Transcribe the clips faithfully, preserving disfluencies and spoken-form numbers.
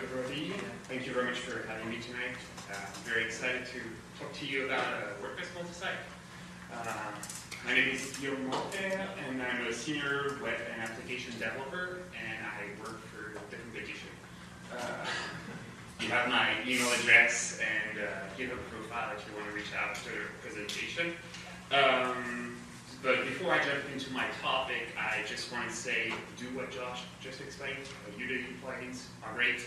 W P H D. Thank you very much for having me tonight. Uh, I'm very excited to talk to you about uh, WordPress Multisite. Uh, my name is Guillaume Molter, and I'm a senior web and application developer, and I work for different vacation. Uh, you have my email address and uh, GitHub profile if you want to reach out to the presentation. Um, But before I jump into my topic, I just want to say, do what Josh just explained. Utility plugins are great.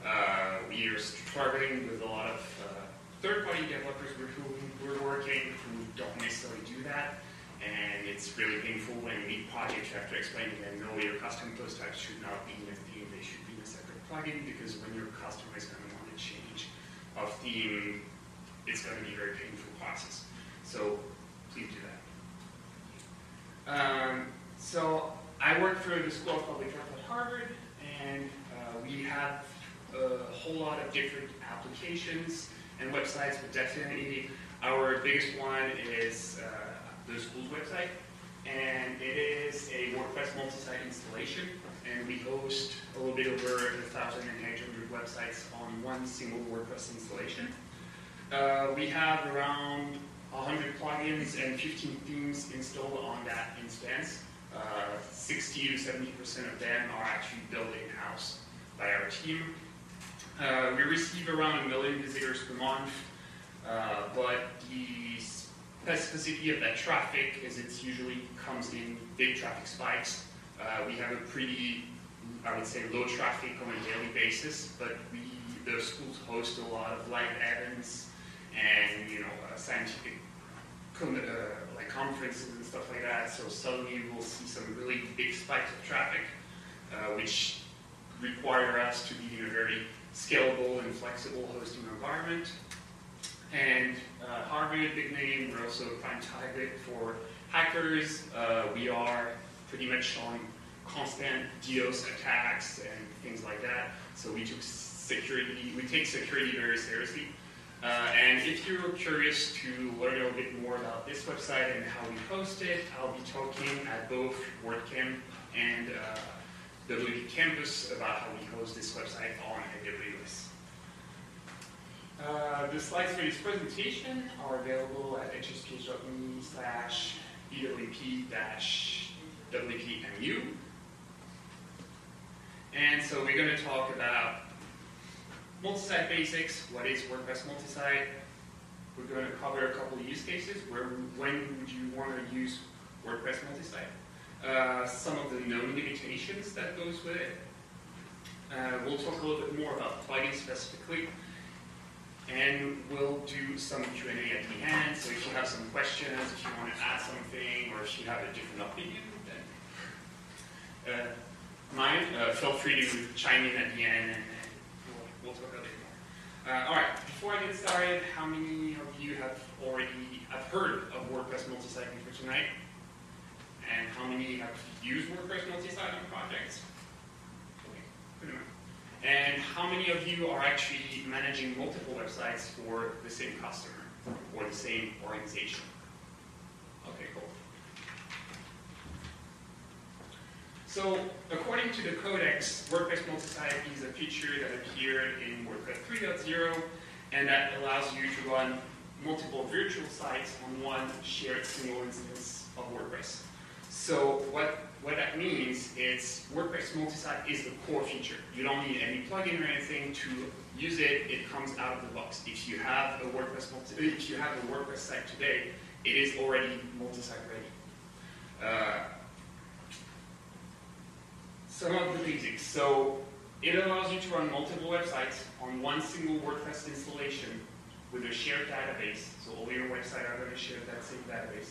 Uh, we are struggling with a lot of uh, third-party developers with whom we're working who don't necessarily do that. And it's really painful when we projects have to explain to them, no, your custom post types should not be in a theme. They should be in a separate plugin, because when your customer is going to want a change of theme, it's going to be a very painful process. So please do that. Um, so I work for the School of Public Health at Harvard, and uh, we have a whole lot of different applications and websites, but definitely our biggest one is uh, the school's website, and it is a WordPress multisite installation, and we host a little bit over one thousand eight hundred websites on one single WordPress installation. Uh, we have around one hundred plugins and fifteen themes installed on that instance. Uh, sixty to seventy percent of them are actually built in-house by our team. Uh, we receive around a million visitors per month, uh, but the specificity of that traffic is it usually comes in big traffic spikes. Uh, we have a pretty, I would say, low traffic on a daily basis, but we, the schools host a lot of live events and, you know, uh, scientific uh, like conferences and stuff like that. So suddenly we'll see some really big spikes of traffic, uh, which require us to be in a very scalable and flexible hosting environment. And uh, Harvard, big name, we're also a prime target for hackers. Uh, we are pretty much on constant DDoS attacks and things like that. So we took security, we take security very seriously. Uh, and if you're curious to learn a little bit more about this website and how we host it, I'll be talking at both WordCamp and uh, W P Campus about how we host this website on A W S. Uh, the slides for this presentation are available at h s k dot m e slash e w p dash w p m u. And so we're going to talk about multisite basics. What is WordPress multisite? We're going to cover a couple of use cases. Where, when would you want to use WordPress multisite? Uh, some of the known limitations that goes with it. Uh, we'll talk a little bit more about plugins specifically, and we'll do some Q and A at the end. So if you have some questions, if you want to add something, or if you have a different opinion, then uh, mine. Uh, feel free to chime in at the end. And, we'll talk a bit more. Uh, all right, before I get started, how many of you have already have heard of WordPress multisite before tonight? And how many have used WordPress multisite on projects? Okay, pretty much. And how many of you are actually managing multiple websites for the same customer or the same organization? Okay, cool. So, according to the Codex, WordPress multisite is a feature that appeared in WordPress three point oh, and that allows you to run multiple virtual sites on one shared single instance of WordPress. So, what, what that means is WordPress multisite is the core feature. You don't need any plugin or anything to use it. It comes out of the box. If you have a WordPress multi if you have a WordPress site today, it is already multisite ready. Uh, Some of the basics. So it allows you to run multiple websites on one single WordPress installation with a shared database. So all your websites are going to share that same database.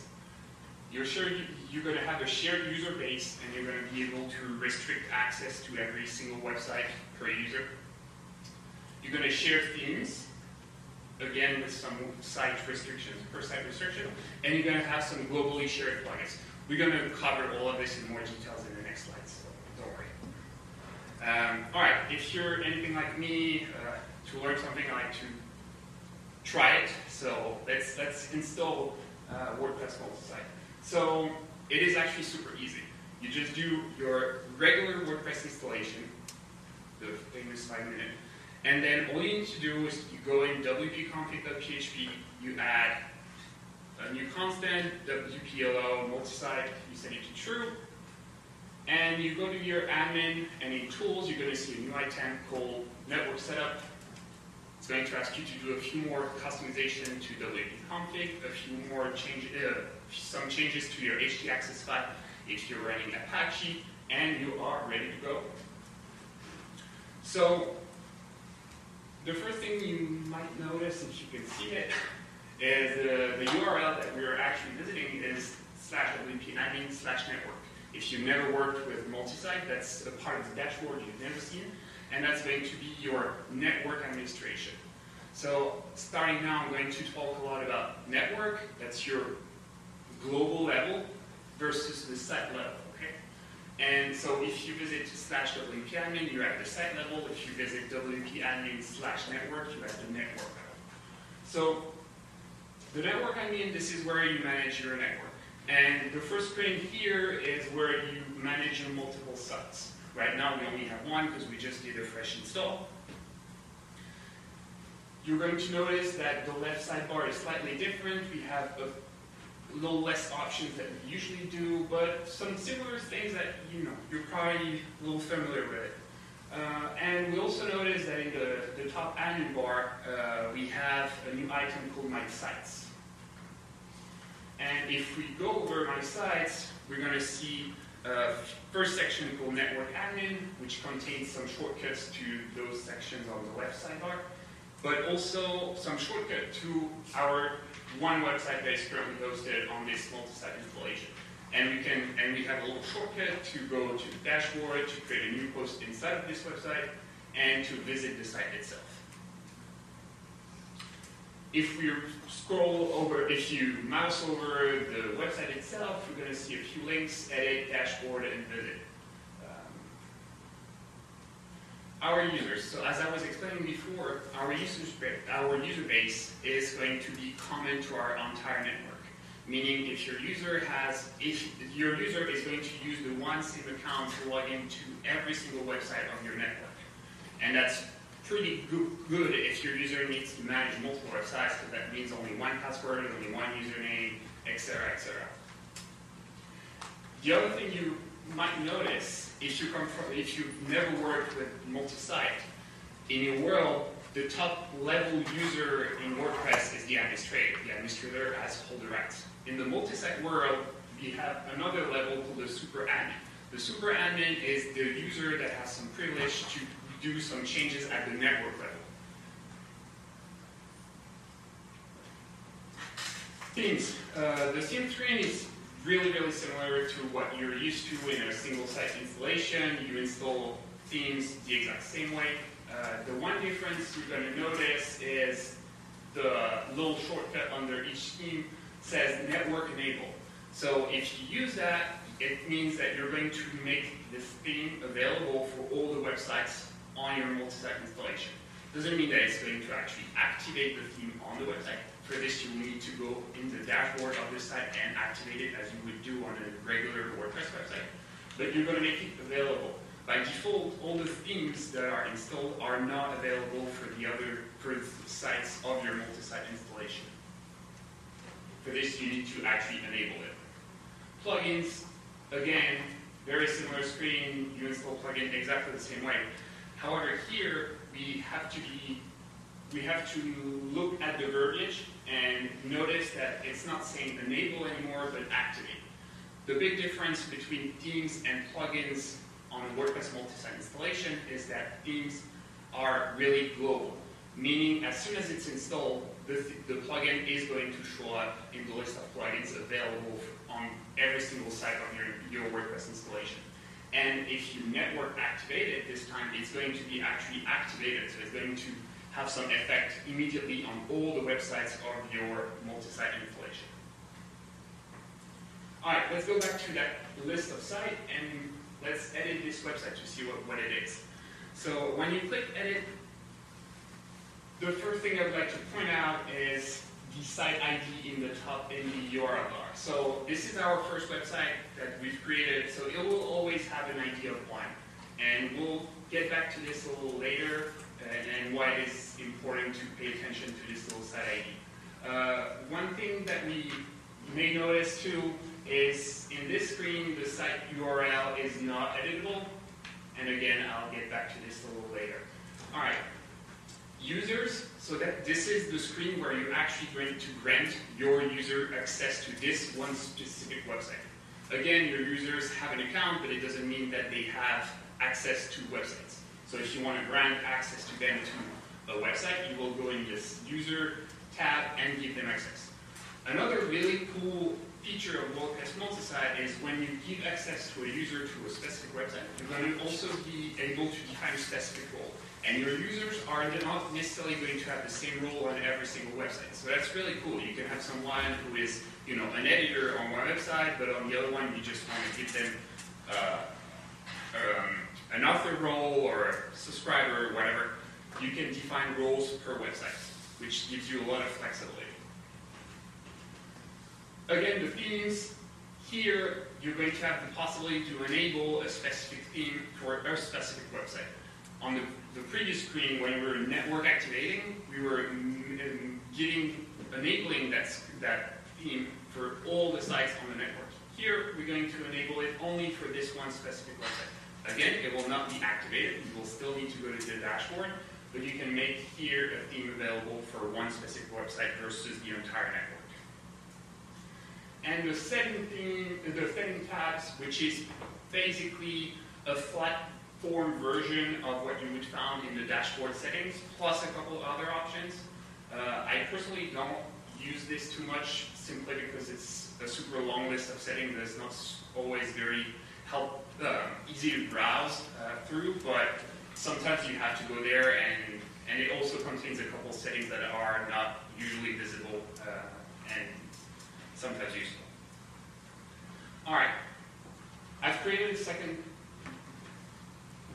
You're sure you're going to have a shared user base, and you're going to be able to restrict access to every single website per user. You're going to share themes, again with some site restrictions, per site restriction, and you're going to have some globally shared plugins. We're going to cover all of this in more details in the next slides. Um, all right, if you're anything like me, uh, to learn something, I like to try it. So let's, let's install uh, WordPress multisite. So it is actually super easy. You just do your regular WordPress installation. the English file name. And then all you need to do is you go in wp-config.php, you add a new constant, W P ALLOW MULTISITE, you set it to true, and you go to your admin, and in tools, you're going to see a new item called network setup. It's going to ask you to do a few more customization to the wp-config, a few more changes, uh, some changes to your H T access file if you're running Apache, and you are ready to go. So, the first thing you might notice, if you can see it, is uh, the U R L that we're actually visiting is slash wp admin slash network. If you've never worked with multisite, that's a part of the dashboard you've never seen, and that's going to be your network administration. So starting now, I'm going to talk a lot about network, that's your global level versus the site level. And so if you visit slash wp admin, you're at the site level. If you visit wp admin slash network, you're at the network level. So the network admin, this is where you manage your network. And the first screen here is where you manage your multiple sites. Right now we only have one because we just did a fresh install. You're going to notice that the left sidebar is slightly different. We have a a little less options that we usually do, but some similar things that you know you're probably a little familiar with. Uh, and we also notice that in the, the top admin bar, uh, we have a new item called My Sites. And if we go over My Sites, we're going to see a first section called Network Admin, which contains some shortcuts to those sections on the left sidebar, but also some shortcut to our one website that is currently hosted on this multi-site installation. And we can, and we have a little shortcut to go to the dashboard, to create a new post inside of this website, and to visit the site itself. If we scroll over, if you mouse over the website itself, you're going to see a few links, edit, dashboard, and visit. Our users, so as I was explaining before, our, users, our user base is going to be common to our entire network. Meaning if your user has, if your user is going to use the one same account to log into every single website on your network. And that's pretty go good if your user needs to manage multiple websites, because that means only one password, only one username, et cetera, et cetera. The other thing you might notice, if, you come from, if you've never worked with multi-site, in your world, the top level user in WordPress is the administrator. The administrator has all the rights. In the multi-site world, we have another level called the super admin. The super admin is the user that has some privilege to do some changes at the network level. Themes. Uh, the theme screen is really, really similar to what you're used to in a single site installation. You install themes the exact same way. Uh, the one difference you're going to notice is the little shortcut under each theme says network enable. So if you use that, it means that you're going to make this theme available for all the websites on your multi-site installation. Doesn't mean that it's going to actually activate the theme on the website. For this, you will need to go in the dashboard of this site and activate it as you would do on a regular WordPress website. But you're going to make it available. By default, all the themes that are installed are not available for the other for the sites of your multi-site installation. For this, you need to actually enable it. Plugins, again, very similar screen. You install plugin exactly the same way. However, here we have to be we have to look at the verbiage and notice that it's not saying enable anymore, but activate. The big difference between themes and plugins on a WordPress multi-site installation is that themes are really global, meaning as soon as it's installed, the, th the plugin is going to show up in the list of plugins available on every single site on your, your WordPress installation. And if you network activate it this time, it's going to be actually activated, so it's going to have some effect immediately on all the websites of your multi-site installation. All right, let's go back to that list of sites and let's edit this website to see what, what it is. So when you click edit, the first thing I'd like to point out is the site I D in the top in the U R L bar. So this is our first website that we've created, so it will always have an I D of one. And we'll get back to this a little later, and, and why it is important to pay attention to this little site I D. Uh, one thing that we may notice too is in this screen the site U R L is not editable, and again I'll get back to this a little later. All right, users. So that this is the screen where you're actually going to grant your user access to this one specific website. Again, your users have an account, but it doesn't mean that they have access to websites. So if you want to grant access to them to a website, you will go in this user tab and give them access. Another really cool feature of WordPress Multisite is when you give access to a user to a specific website, you're going to also be able to define a specific role. And your users are not necessarily going to have the same role on every single website. So that's really cool. You can have someone who is, you know, an editor on one website, but on the other one you just want to give them uh, um, an author role or a subscriber or whatever. You can define roles per website, which gives you a lot of flexibility. Again, the themes here, you're going to have the possibility to enable a specific theme for a specific website. On the The previous screen, when we were network activating, we were giving, enabling that, that theme for all the sites on the network. Here, we're going to enable it only for this one specific website. Again, it will not be activated. You will still need to go to the dashboard, but you can make here a theme available for one specific website versus the entire network. And the setting theme, the setting tabs, which is basically a flat form version of what you would found in the dashboard settings, plus a couple other options. Uh, I personally don't use this too much, simply because it's a super long list of settings that's not always very help, uh, easy to browse uh, through, but sometimes you have to go there, and, and it also contains a couple settings that are not usually visible uh, and sometimes useful. All right, I've created a second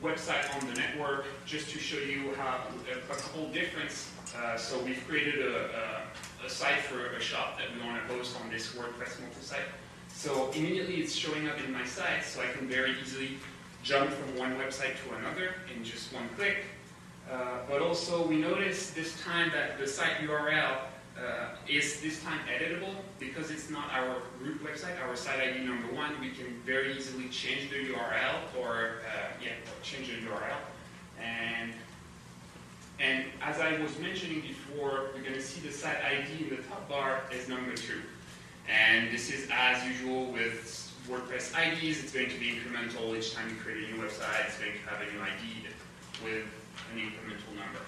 website on the network just to show you how a, a couple difference. Uh, so we've created a, a, a site for a shop that we want to host on this WordPress multisite. So immediately it's showing up in my site, so I can very easily jump from one website to another in just one click. Uh, but also we notice this time that the site U R L uh, is this time editable because it's not our root website, our site I D number one. We can very easily change the U R L or uh, yeah, change the U R L. And, and as I was mentioning before, we're going to see the site I D in the top bar as number two. And this is as usual with WordPress I Ds. It's going to be incremental. Each time you create a new website, it's going to have a new I D with an incremental number.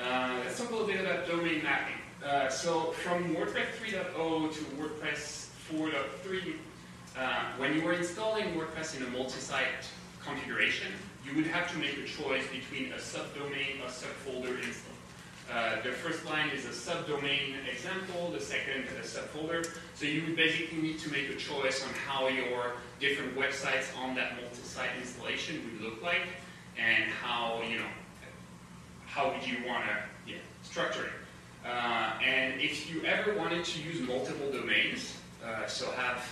Uh, let's talk a little bit about domain mapping. Uh, so from WordPress three point oh to WordPress four point three, uh, when you were installing WordPress in a multi-site configuration, you would have to make a choice between a subdomain or subfolder install. Uh, the first line is a subdomain example, the second a subfolder. So you would basically need to make a choice on how your different websites on that multi-site installation would look like, and how, you know, how would you want to yeah, structure it? Uh, and if you ever wanted to use multiple domains, uh, so have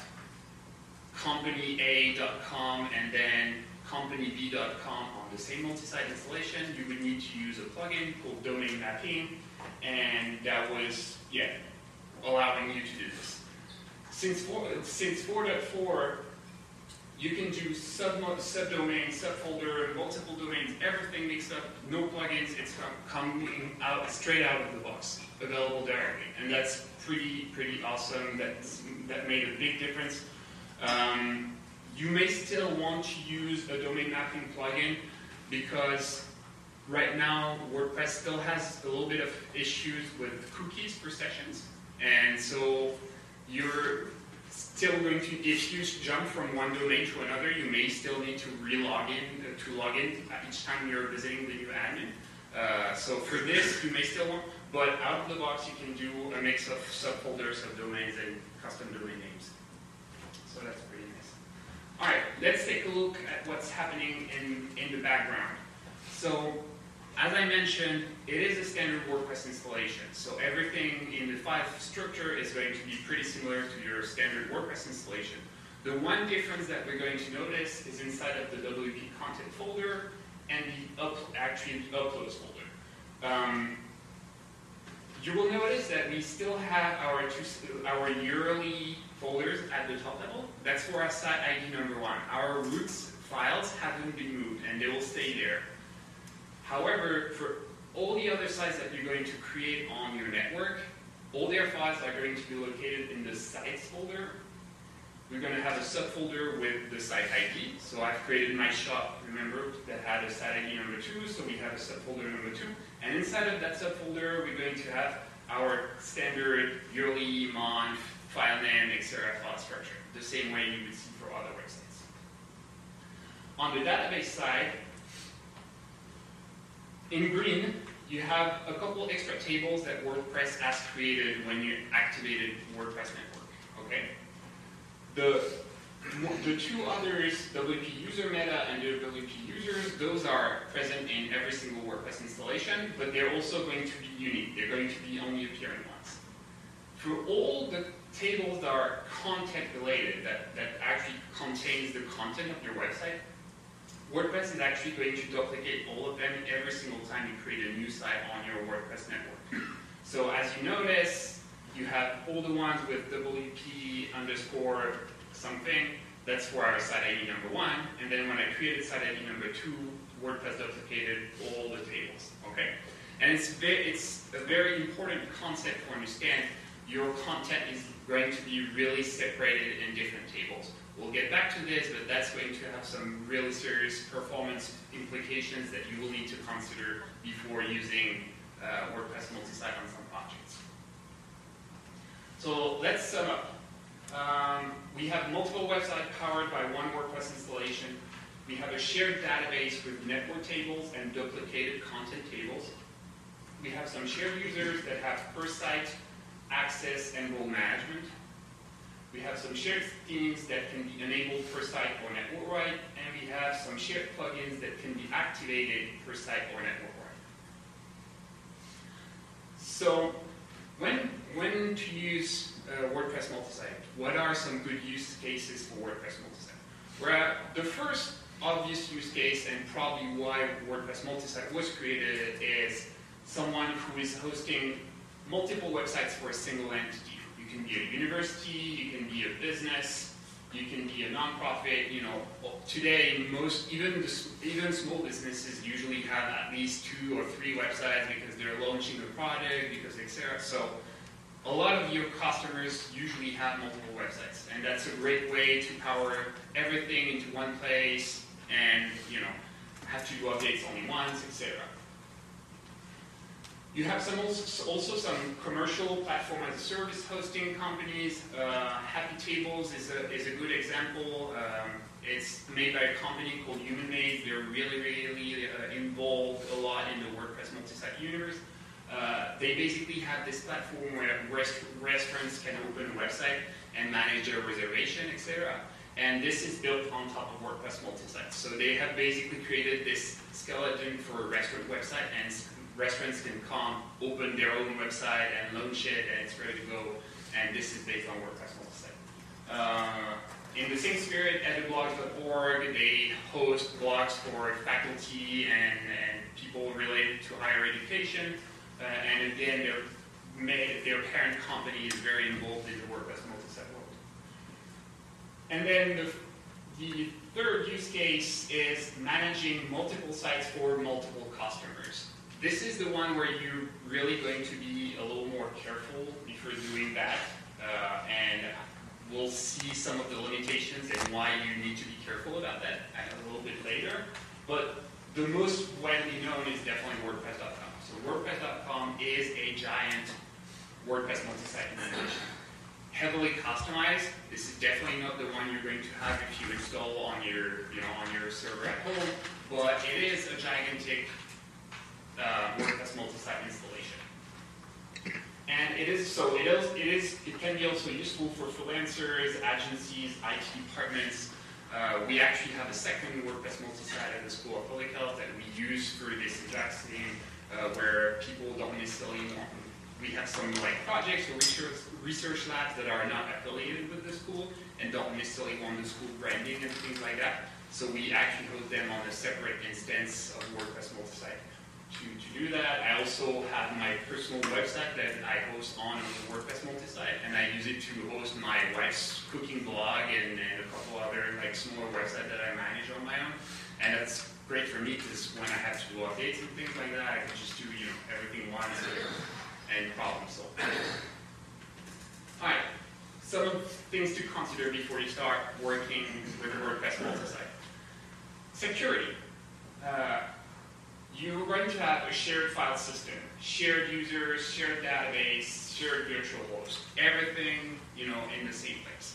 company A dot com and then company B dot com on the same multi-site installation, you would need to use a plugin called Domain Mapping, and that was yeah allowing you to do this. Since four point four, you can do sub subdomain, subfolder, multiple domains, everything mixed up, no plugins. It's coming out straight out of the box, available directly, and that's pretty pretty awesome. That's, that made a big difference. Um, you may still want to use a domain mapping plugin because right now WordPress still has a little bit of issues with cookies per sessions, and so you're still going to, if you jump from one domain to another, you may still need to re-log in, uh, to log in each time you're visiting the new admin. Uh, so for this, you may still want, but out of the box, you can do a mix of subfolders, subdomains, and custom domain names. So that's pretty nice. All right, let's take a look at what's happening in, in the background. So as I mentioned, it is a standard WordPress installation, so everything in the file structure is going to be pretty similar to your standard WordPress installation. The one difference that we're going to notice is inside of the W P content folder and the up, actually the uploads folder. Um, you will notice that we still have our, two, our yearly folders at the top level. That's for our site I D number one. Our roots files haven't been moved and they will stay there. However, for all the other sites that you're going to create on your network, all their files are going to be located in the sites folder. We're going to have a subfolder with the site I D. So I've created my shop, remember, that had a site I D number two, so we have a subfolder number two. And inside of that subfolder, we're going to have our standard yearly, month, file name, et cetera file structure, the same way you would see for other websites. On the database side, in green, you have a couple extra tables that WordPress has created when you activated WordPress Network, okay? The, the two others, W P User Meta and the W P Users, those are present in every single WordPress installation, but they're also going to be unique. They're going to be only appearing once. For all the tables that are content related, that, that actually contains the content of your website, WordPress is actually going to duplicate all of them every single time you create a new site on your WordPress network. So as you notice, you have all the ones with W P underscore something. That's for our site I D number one. And then when I created site I D number two, WordPress duplicated all the tables. Okay, and it's very, it's a very important concept to understand. Your content is going to be really separated in different tables. We'll get back to this, but that's going to have some really serious performance implications that you will need to consider before using uh, WordPress Multisite on some projects. So let's sum up. Um, we have multiple websites powered by one WordPress installation. We have a shared database with network tables and duplicated content tables. We have some shared users that have per-site access and role management. We have some shared themes that can be enabled per site or network-wide, and we have some shared plugins that can be activated per site or network-wide. So, when, when to use uh, WordPress Multisite? What are some good use cases for WordPress Multisite? Well, the first obvious use case, and probably why WordPress Multisite was created, is someone who is hosting multiple websites for a single entity. You can be a university, you can be a business, you can be a nonprofit. You know, today most, even the, even small businesses usually have at least two or three websites because they're launching a product, because et cetera. So, a lot of your customers usually have multiple websites, and that's a great way to power everything into one place, and you know, have to do updates only once, et cetera. You have some also, also some commercial platform as a service hosting companies. Uh, Happy Tables is a, is a good example. Um, it's made by a company called HumanMade. They're really, really uh, involved a lot in the WordPress Multisite universe. Uh, they basically have this platform where rest restaurants can open a website and manage their reservation, et cetera. And this is built on top of WordPress Multisite. So they have basically created this skeleton for a restaurant website, and restaurants can come, open their own website and launch it, and it's ready to go. And this is based on WordPress Multisite. Uh, in the same spirit, edublogs dot org, they host blogs for faculty and, and people related to higher education. Uh, and again, their, their parent company is very involved in the WordPress Multisite world. And then the, the third use case is managing multiple sites for multiple customers. This is the one where you're really going to be a little more careful before doing that, uh, and we'll see some of the limitations and why you need to be careful about that a little bit later. But the most widely known is definitely WordPress dot com. So WordPress dot com is a giant WordPress multisite installation, heavily customized. This is definitely not the one you're going to have if you install on your, you know, on your server at home, but it is a gigantic Uh, WordPress multisite installation, and it is so. It is. It is. It can be also useful for freelancers, agencies, I T departments. Uh, we actually have a second WordPress multisite at the School of Public Health that we use for this exact thing, uh, where people don't necessarily want, we have some like projects or research, research labs that are not affiliated with the school and don't necessarily want the school branding and things like that. So we actually host them on a separate instance of WordPress Multisite. To, to do that, I also have my personal website that I host on the WordPress Multisite, and I use it to host my wife's cooking blog and, and a couple other like smaller websites that I manage on my own. And that's great for me because when I have to do updates and things like that, I can just do you know everything once and problem solve. All right, some things to consider before you start working with a WordPress Multisite. Security. Uh, You're going to have a shared file system, shared users, shared database, shared virtual host, everything you know in the same place.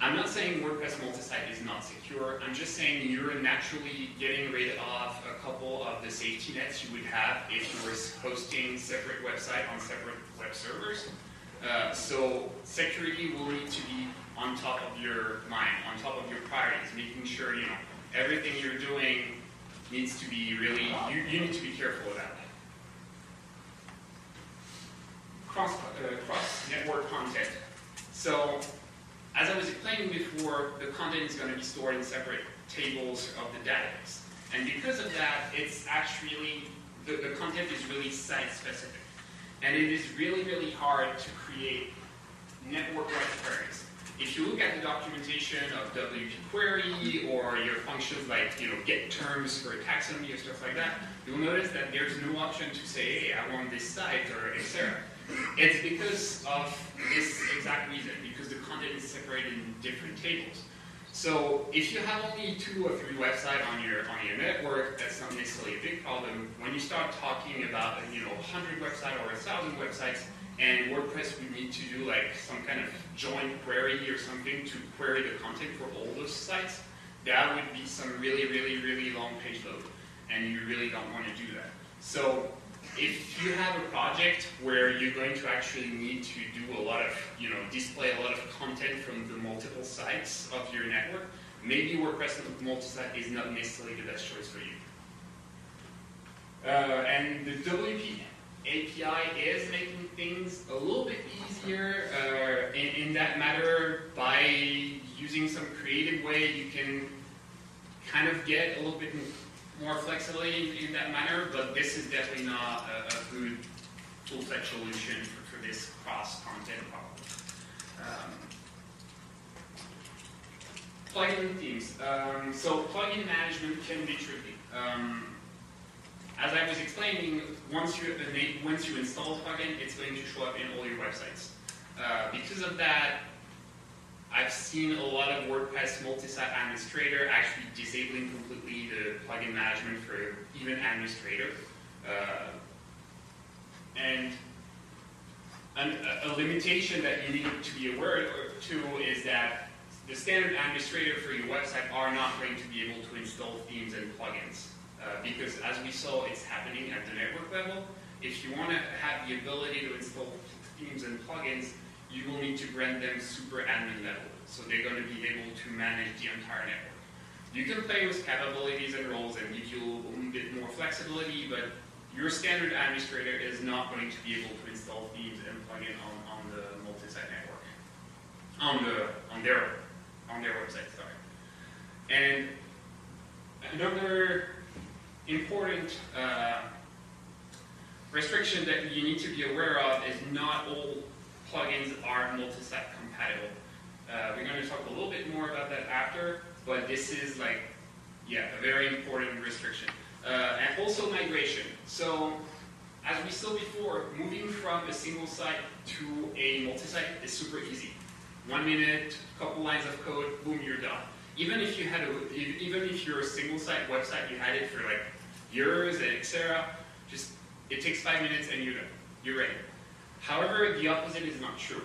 I'm not saying WordPress Multisite is not secure. I'm just saying you're naturally getting rid of a couple of the safety nets you would have if you were hosting separate websites on separate web servers. Uh, so security will need to be on top of your mind, on top of your priorities, making sure you know everything you're doing needs to be really, you, you need to be careful about that. Cross, uh, cross network content. So, as I was explaining before, the content is going to be stored in separate tables of the database. And because of that, it's actually, the, the content is really site specific. And it is really, really hard to create network-wide queries. If you look at the documentation of W P query or your functions like you know get terms for taxonomy or stuff like that, you'll notice that there's no option to say, hey, I want this site or et cetera. It's because of this exact reason, because the content is separated in different tables. So if you have only two or three websites on your on your network, that's not necessarily a big problem. When you start talking about you know one hundred websites or one thousand websites, and WordPress would need to do like some kind of joint query or something to query the content for all those sites, that would be some really, really, really long page load. And you really don't want to do that. So if you have a project where you're going to actually need to do a lot of, you know, display a lot of content from the multiple sites of your network, maybe WordPress Multisite is not necessarily the best choice for you. Uh, and the W P A P I is making things a little bit easier uh, in, in that matter. By using some creative way, you can kind of get a little bit more flexibility in, in that manner, but this is definitely not a, a good full-fledged solution for, for this cross-content problem. Um, plugin themes. Um, so plugin management can be tricky. Um, As I was explaining, once you once you install a plugin, it's going to show up in all your websites. Uh, because of that, I've seen a lot of WordPress Multisite administrator actually disabling completely the plugin management for even administrator. Uh, and an, a limitation that you need to be aware of is that the standard administrator for your website are not going to be able to install themes and plugins. Uh, because as we saw, it's happening at the network level. If you want to have the ability to install themes and plugins, you will need to grant them super admin level. So they're going to be able to manage the entire network. You can play with capabilities and roles and give you a little bit more flexibility, but your standard administrator is not going to be able to install themes and plugins on, on the multi-site network. On the on their on their website, sorry. And another important uh, restriction that you need to be aware of is not all plugins are multi-site compatible. Uh, we're going to talk a little bit more about that after, but this is like, yeah, a very important restriction. Uh, and also migration. So, as we saw before, moving from a single site to a multi-site is super easy. One minute, couple lines of code, boom, you're done. Even if you had a, even if your single site website, you had it for like years and et cetera, just it takes five minutes and you're done. You're ready. However, the opposite is not true.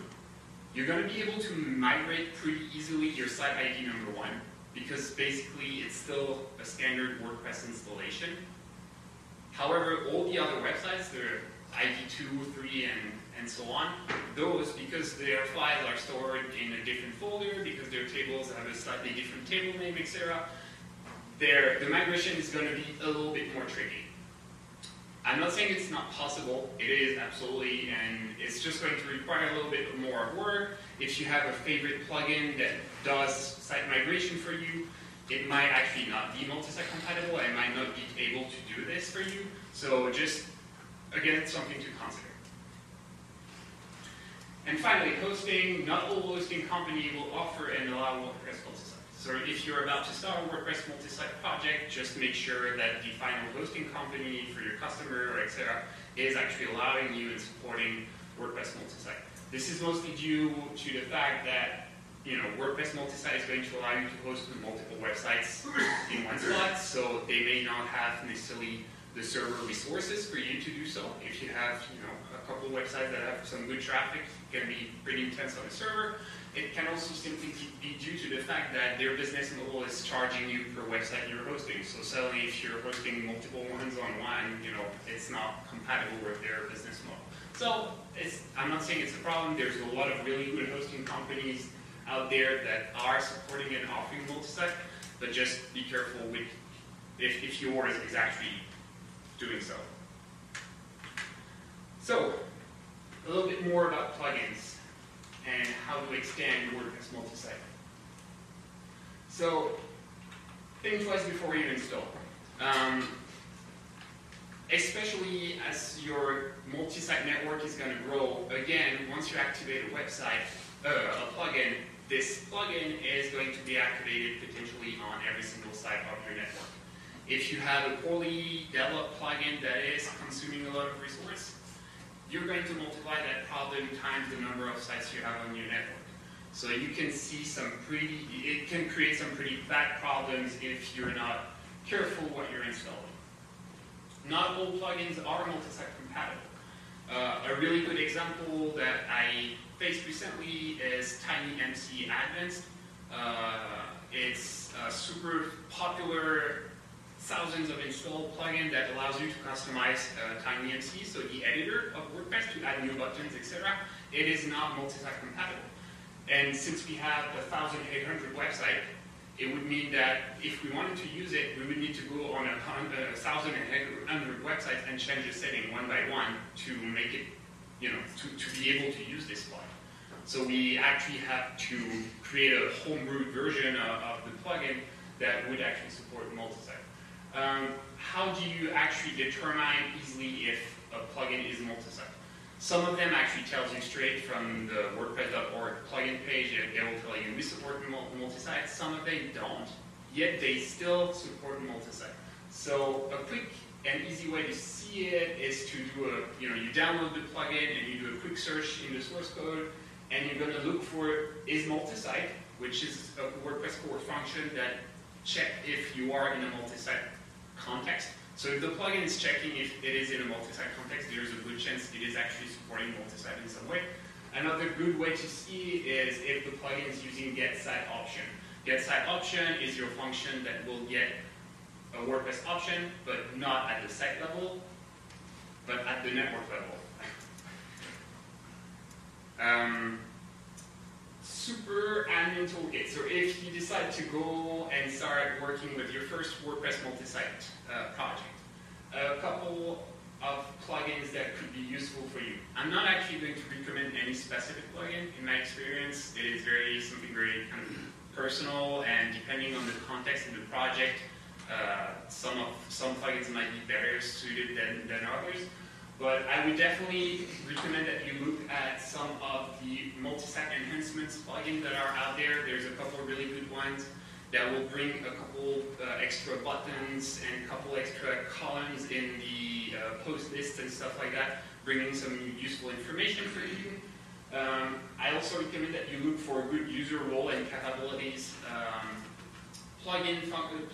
You're going to be able to migrate pretty easily your site I D number one, because basically it's still a standard WordPress installation. However, all the other websites, their I D two, three, and and so on, those, because their files are stored in a different folder, because their tables have a slightly different table name, et cetera, the migration is going to be a little bit more tricky. I'm not saying it's not possible. It is absolutely, and it's just going to require a little bit more work. If you have a favorite plugin that does site migration for you, it might actually not be multisite compatible. It might not be able to do this for you. So just, again, something to consider. And finally, hosting. Not all hosting company will offer and allow WordPress multisite. So if you're about to start a WordPress multisite project, just make sure that the final hosting company for your customer or et cetera is actually allowing you and supporting WordPress multisite. This is mostly due to the fact that you know WordPress multisite is going to allow you to host multiple websites in one slot, so they may not have necessarily the server resources for you to do so. If you have you know a couple websites that have some good traffic, it can be pretty intense on the server. It can also simply be due to the fact that their business model is charging you per website you're hosting. So suddenly, if you're hosting multiple ones online, you know it's not compatible with their business model. So it's, I'm not saying it's a problem. There's a lot of really good hosting companies out there that are supporting and offering multisite, but just be careful with if, if yours is actually doing so. So a little bit more about plugins and how to extend WordPress multisite. So think twice before you install. Um, especially as your multisite network is going to grow, again, once you activate a website, uh, a plugin, this plugin is going to be activated potentially on every single site of your network. If you have a poorly developed plugin that is consuming a lot of resources, you're going to multiply that problem times the number of sites you have on your network. So you can see some pretty, it can create some pretty bad problems if you're not careful what you're installing. Not all plugins are multisite compatible. Uh, a really good example that I faced recently is TinyMC Advanced. Uh, it's a super popular thousands of installed plugin that allows you to customize uh, TinyMC, so the editor of WordPress, to add new buttons, et cetera. It is not multisite compatible. And since we have the one thousand eight hundred website, it would mean that if we wanted to use it, we would need to go on a one thousand eight hundred websites and change the setting one by one to make it, you know, to, to be able to use this plugin. So we actually have to create a homebrewed version of, of the plugin that would actually support multisite. Um, how do you actually determine easily if a plugin is multisite? Some of them actually tells you straight from the WordPress dot org plugin page, and they will tell you we support multisite. Some of them don't, yet they still support multisite. So a quick and easy way to see it is to do a, you know, you download the plugin and you do a quick search in the source code, and you're going to look for is multisite, which is a WordPress core function that checks if you are in a multisite context. So if the plugin is checking if it is in a multisite context, there is a good chance it is actually supporting multisite in some way. Another good way to see is if the plugin is using getSiteOption. GetSiteOption is your function that will get a WordPress option, but not at the site level, but at the network level. um, Super admin toolkit. So if you decide to go and start working with your first WordPress multisite uh, project, a couple of plugins that could be useful for you. I'm not actually going to recommend any specific plugin. In my experience, it is very something very kind of personal, and depending on the context and the project, uh, some of some plugins might be better suited than, than others. But I would definitely recommend that you look at some of the multisite enhancements plugins that are out there. There's a couple of really good ones that will bring a couple uh, extra buttons and a couple extra columns in the uh, post list and stuff like that, bringing some useful information for you. Um, I also recommend that you look for a good user role and capabilities um, plugin,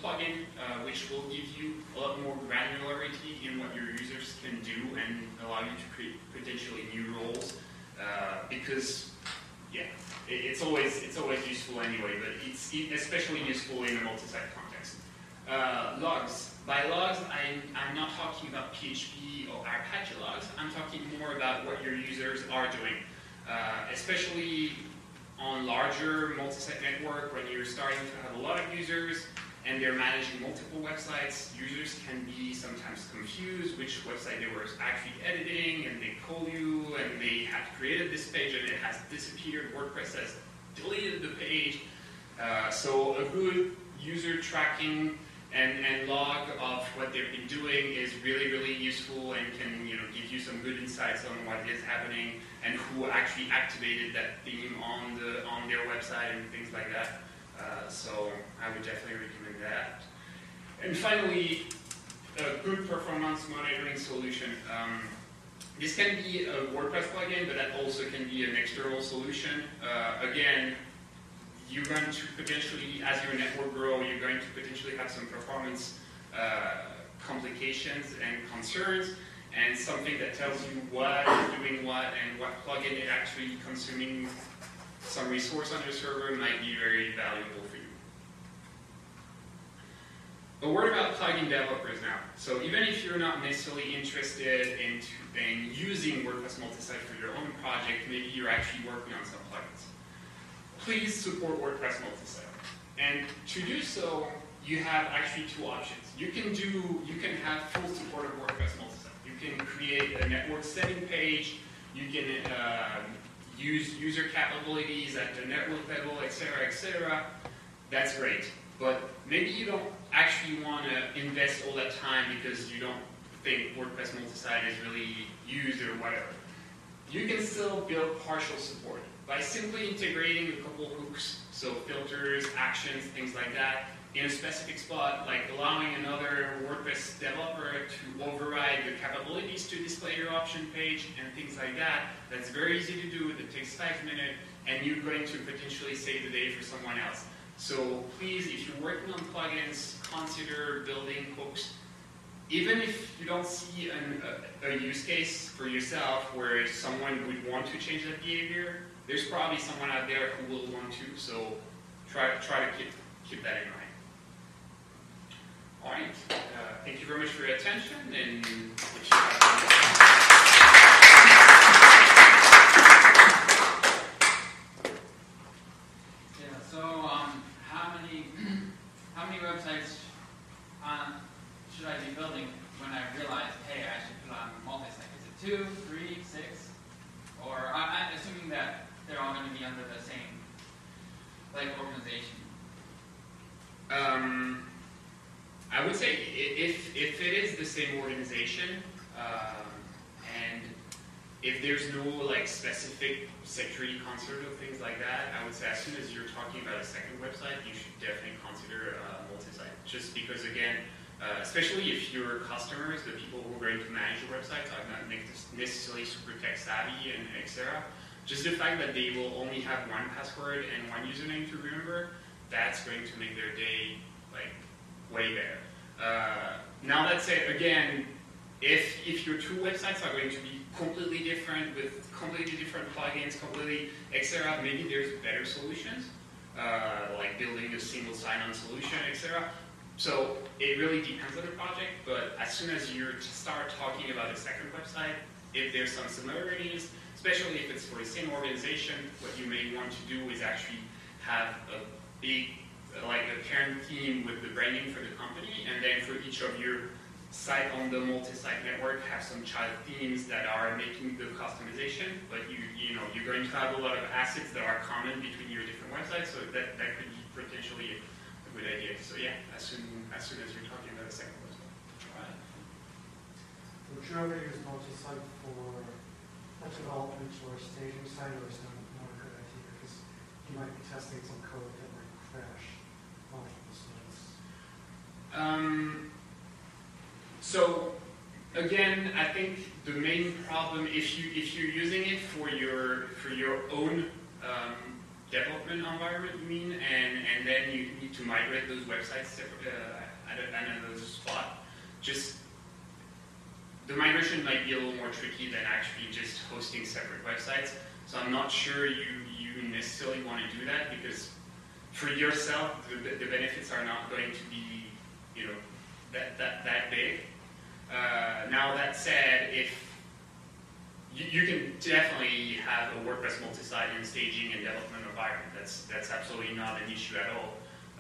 plugin uh, which will give you a lot more granularity in what your users can do and allow you to create potentially new roles. Uh, because, yeah, it, it's always it's always useful anyway, but it's especially useful in a multisite context. Uh, logs. By logs, I'm, I'm not talking about P H P or Apache logs. I'm talking more about what your users are doing, uh, especially on larger multisite network when you're starting to have a lot of users and they're managing multiple websites, users can be sometimes confused which website they were actually editing, and they call you, and they have created this page, and it has disappeared. WordPress has deleted the page. Uh, so a good user tracking and, and log of what they've been doing is really, really useful and can you know give you some good insights on what is happening and who actually activated that theme on the on their website and things like that. Uh, so I would definitely recommend that. And finally, a good performance monitoring solution. Um, this can be a WordPress plugin, but that also can be an external solution. Uh, again, you're going to potentially, as your network grows, you're going to potentially have some performance uh, complications and concerns, and something that tells you what is doing what and what plugin is actually consuming some resource on your server might be very valuable for you. A word about plugin developers now. So even if you're not necessarily interested in, in using WordPress Multisite for your own project, maybe you're actually working on some plugins. Please support WordPress Multisite. And to do so, you have actually two options. You can do, you can have full support of WordPress Multisite. You can create a network setting page. You can uh, use user capabilities at the network level, et cetera, et cetera. That's great. But maybe you don't actually want to invest all that time because you don't think WordPress Multisite is really used or whatever. You can still build partial support by simply integrating a couple hooks, so filters, actions, things like that, in a specific spot, like allowing another WordPress developer to override the capabilities to display your option page and things like that. That's very easy to do, it takes five minutes, and you're going to potentially save the day for someone else. So please, if you're working on plugins, consider building hooks. Even if you don't see an, a, a use case for yourself where someone would want to change that behavior, there's probably someone out there who will want to, so try, try to keep, keep that in mind. All right, uh, thank you very much for your attention, and yeah, so um, how many how many websites uh, should I be building when I realize, hey, I should put on Multisite? Is it two, three, six, or I'm assuming that they're all going to be under the same, like, organization? Um, I would say if if it is the same organization, um, and if there's no like specific security concern or things like that, I would say as soon as you're talking about a second website, you should definitely consider uh, Multisite. Just because, again, uh, especially if your customers, the people who are going to manage your websites, are not necessarily super tech savvy and et cetera. Just the fact that they will only have one password and one username to remember, that's going to make their day like way better. Uh, now that said, again, if if your two websites are going to be completely different with completely different plugins, completely et cetera, maybe there's better solutions, uh, like building a single sign-on solution, et cetera. So it really depends on the project. But as soon as you start talking about a second website, if there's some similarities, especially if it's for the same organization, what you may want to do is actually have a big, like a parent team with the branding for the company, and then for each of your site on the multi-site network, have some child themes that are making the customization. But you, you know, you're going to have a lot of assets that are common between your different websites, so that that could be potentially a good idea. So yeah, as soon as soon as you're talking about a second website. All right. Would you ever use multi-site for development or staging side, or is that not a good idea? Because you might be testing some code that might crash multiple sites. Um, so again, I think the main problem, if you if you're using it for your for your own um, development environment, you mean, and and then you need to migrate those websites uh, at another spot, just. The migration might be a little more tricky than actually just hosting separate websites. So I'm not sure you, you necessarily want to do that, because for yourself, the, the benefits are not going to be, you know, that, that, that big. Uh, now that said, if you, you can definitely have a WordPress multi-site in staging and development environment. That's, that's absolutely not an issue at all.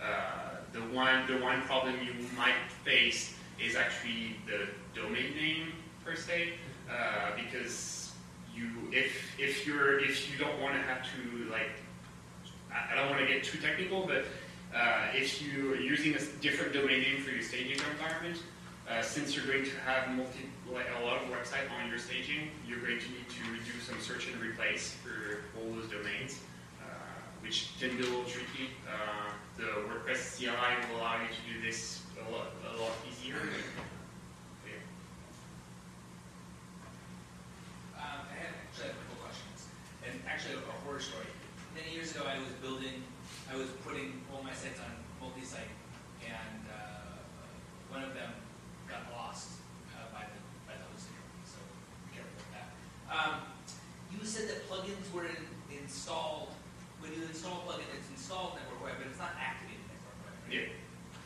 uh, the one the one problem you might face is actually the domain name per se, uh, because you if if you're if you don't want to have to like I, I don't want to get too technical, but uh, if you are using a different domain name for your staging environment, uh, since you're going to have multi like a lot of websites on your staging, you're going to need to do some search and replace for all those domains, uh, which can be a little tricky. Uh, the WordPress C L I will allow you to do this a lot, a lot easier. Um, I had actually a couple questions, and actually a horror story. Many years ago, I was building, I was putting all my sites on multi-site, and uh, one of them got lost uh, by the by the hosting company. So be careful with that. Um, you said that plugins were in, installed. When you install a plugin, it's installed network web, but it's not activated network web. Right? Yeah,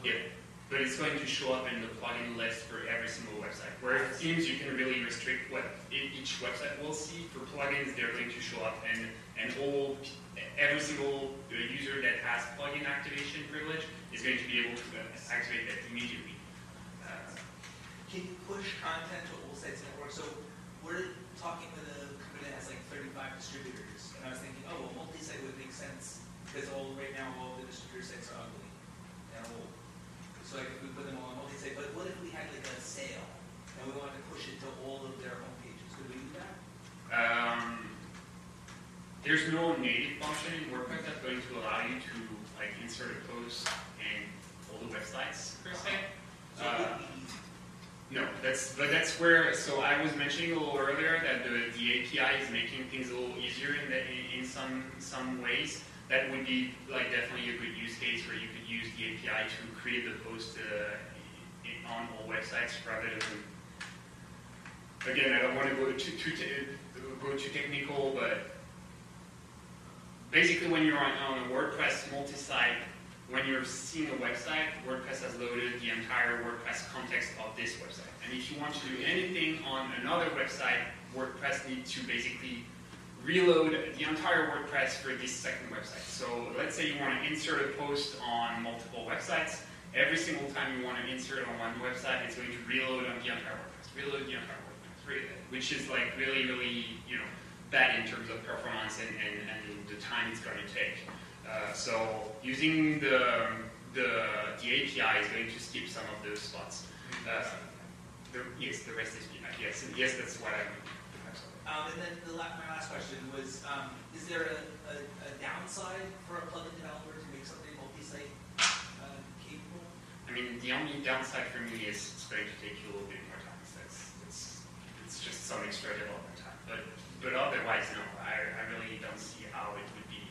yeah. But it's going to show up in the plugin list for every single website. Where it seems you can really restrict what each website will see. For plugins, they're going to show up, and and all every single user that has plugin activation privilege is going to be able to activate that immediately. Uh, can you push content to all sites network? So we're talking with a company that has like thirty-five distributors, and I was thinking, oh, well, multi-site would make sense because all right now all the distributor sites are ugly. Now, so like if we put them all on multi-site, but what if we had like a sale and we wanted to push it to all of their home pages? Could we do that? Um, there's no native function in WordPress that's going to allow you to like insert a post in all the websites per se. So uh, no, that's but that's where. So I was mentioning a little earlier that the, the A P I is making things a little easier in the, in, in some some ways. That would be like definitely a good use case where you could use the A P I to create the post uh, in, on all websites rather than. Again, I don't want to go too, too go too technical, but basically, when you're on, on a WordPress multi-site, when you're seeing a website, WordPress has loaded the entire WordPress context of this website. And if you want to do anything on another website, WordPress needs to basically reload the entire WordPress for this second website. So let's say you want to insert a post on multiple websites. Every single time you want to insert on one website, it's going to reload on the entire WordPress, reload the entire WordPress, which is like really, really, you know, bad in terms of performance and, and, and the time it's going to take. Uh, so using the, the the A P I is going to skip some of those spots. Uh, the, yes, the rest is behind. Yes, yes, that's what I mean. Um, and then the la my last question was, um, is there a, a, a downside for a plugin developer to make something multi-site uh, capable? I mean, the only downside for me is it's going to take you a little bit more time. That's, that's, it's just some extra development time. But, but otherwise, no, I, I really don't see how it would be.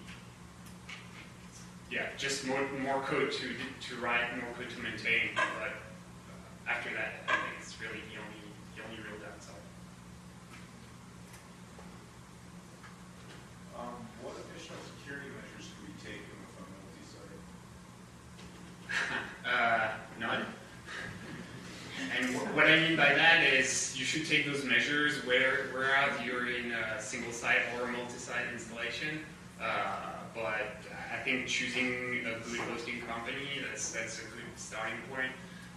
Yeah, just more, more code to, to write, more code to maintain. But after that, I think it's really the only, the only real downside. Um, what additional security measures could we take with a multi-site? uh, none. And what I mean by that is you should take those measures where, whereas you're in a single site or a multi-site installation. Uh, but I think choosing a good hosting company, that's, that's a good starting point.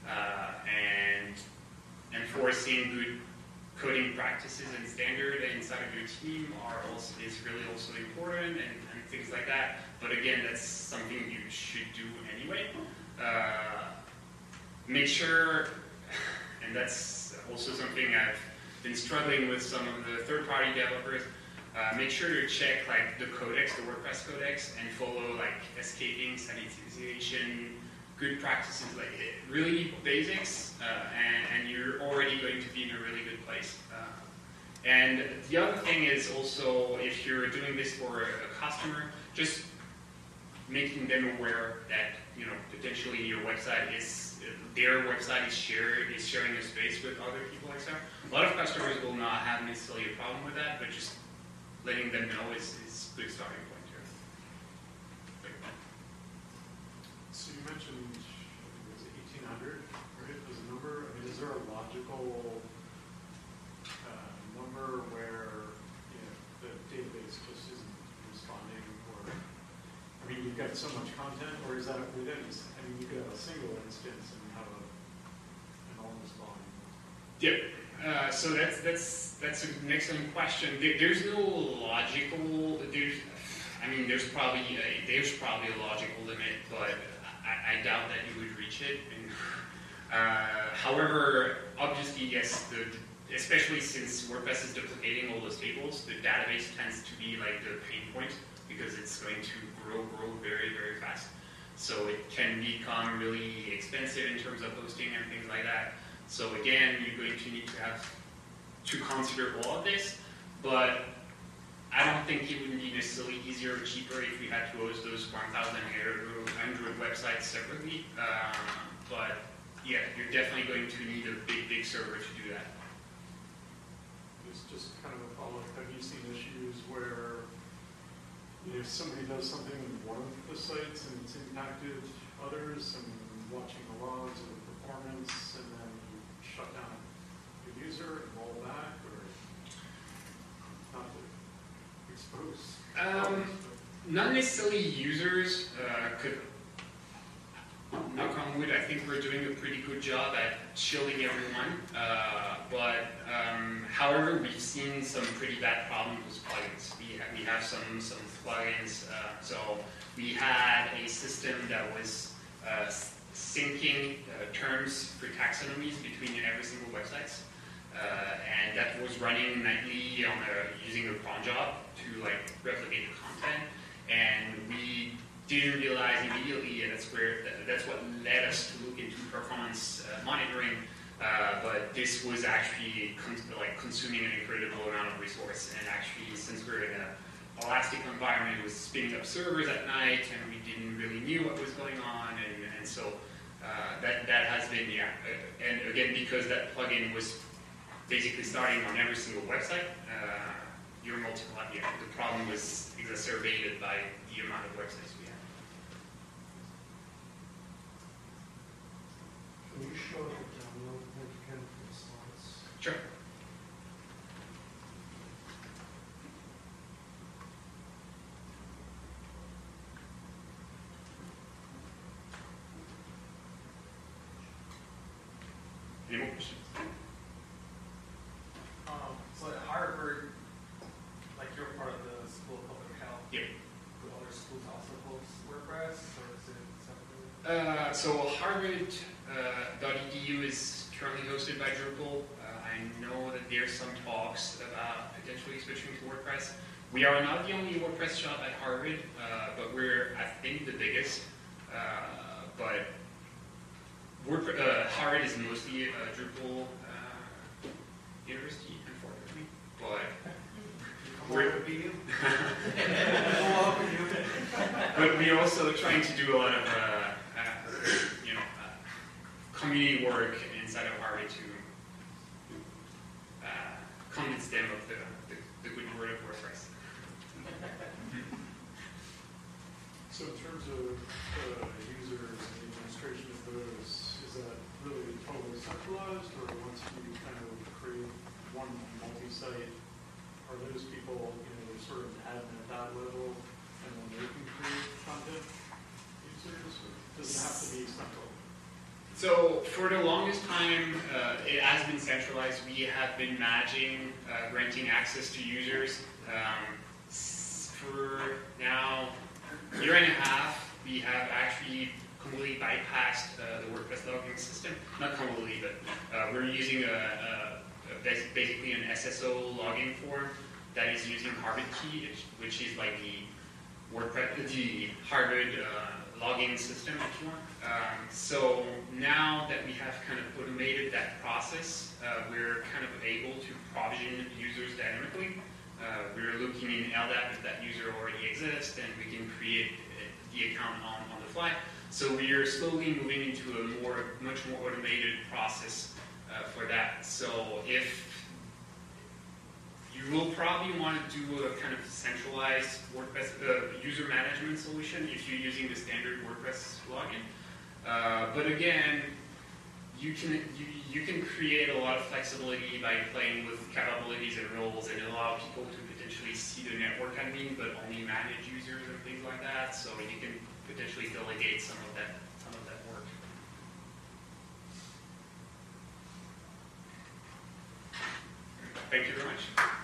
Uh, and enforcing good coding practices and standard inside of your team are also is really also important, and, and things like that. But again, that's something you should do anyway. Uh, make sure, and that's also something I've been struggling with some of the third-party developers. Uh, make sure to check like the codex, the WordPress codex, and follow like escaping, sanitization, good practices, like really basics, uh, and, and you're already going to be in a really good place. Uh, and the other thing is also, if you're doing this for a customer, just making them aware that, you know, potentially your website is, their website is shared, is sharing a space with other people, et cetera. A lot of customers will not have necessarily a problem with that, but just letting them know is, is a good starting point. So you mentioned, I think it was eighteen hundred, right, was the number. I mean, is there a logical uh, number where, you know, the database just isn't responding? Or, I mean, you've got at so much content, or is that within? I mean, you could have a single instance and have an enormous volume. Yeah. Uh, so that's that's that's an excellent question. There, there's no logical. There's, I mean, there's probably a, there's probably a logical limit, but I, I doubt that you would reach it. And, uh, however, obviously, yes, the, especially since WordPress is duplicating all those tables, the database tends to be like the pain point because it's going to grow, grow very, very fast. So it can become really expensive in terms of hosting and things like that. So again, you're going to need to have to consider all of this, but I don't think it would be necessarily easier or cheaper if we had to host those one thousand eight hundred websites separately. Um, but yeah, you're definitely going to need a big, big server to do that. It's just kind of a follow-up. Have you seen issues where, you know, if somebody does something in one of the sites and it's impacted others, and watching the logs and the performance, and then you shut down the user and roll back, or not? Um, not necessarily users. Uh, could, knock on wood, I think we're doing a pretty good job at shielding everyone. Uh, but um, however, we've seen some pretty bad problems with plugins. We ha we have some some plugins. Uh, so we had a system that was uh, syncing uh, terms for taxonomies between every single website. Uh, and that was running nightly on a, using a cron job to like replicate the content, and we didn't realize immediately, and that's where that's what led us to look into performance uh, monitoring. Uh, but this was actually cons like consuming an incredible amount of resource, and actually, since we're in an elastic environment, it was spinning up servers at night, and we didn't really knew what was going on, and, and so uh, that that has been yeah, uh, and again because that plugin was basically starting on every single website, uh, your multiple, yeah, the problem was exacerbated by the amount of websites we have. Can you show the download link again for the slides? Sure. Any more questions? So at Harvard, like you're part of the School of Public Health. Yep. Do other schools also host WordPress, or is it separate? Uh, so Harvard dot E D U uh, is currently hosted by Drupal. Uh, I know that there's some talks about potentially switching to WordPress. We are not the only WordPress shop at Harvard, uh, but we're, I think, the biggest. Uh, but WordPress, uh, Harvard is mostly a Drupal uh, university. But we're, but we're also trying to do a lot of uh, uh, you know, uh, community work inside of Harvard to uh, convince them of the, the, the good word of WordPress. So in terms of uh, users and the administration of those, is that really totally centralized, or once you kind of create one multi-site, are those people, you know, sort of admin at that level, and then they can create content users, or does it have to be central? So for the longest time, uh, it has been centralized. We have been managing, uh, granting access to users. Um, for now, a year and a half, we have actually completely bypassed uh, the WordPress logging system. Not completely, but uh, we're using a, a That's basically an S S O login form that is using Harvard Key, which is like the WordPress, the Harvard uh, login system, if you want. Um, so now that we have kind of automated that process, uh, we're kind of able to provision users dynamically. Uh, we're looking in L D A P if that user already exists, and we can create the account on, on the fly. So we are slowly moving into a more, much more automated process Uh, for that. So if you will probably want to do a kind of centralized WordPress uh, user management solution if you're using the standard WordPress login. Uh, but again, you can you, you can create a lot of flexibility by playing with capabilities and roles, and allow people to potentially see the network admin, but only manage users and things like that. So you can delegate some of that some of that work. Thank you very much.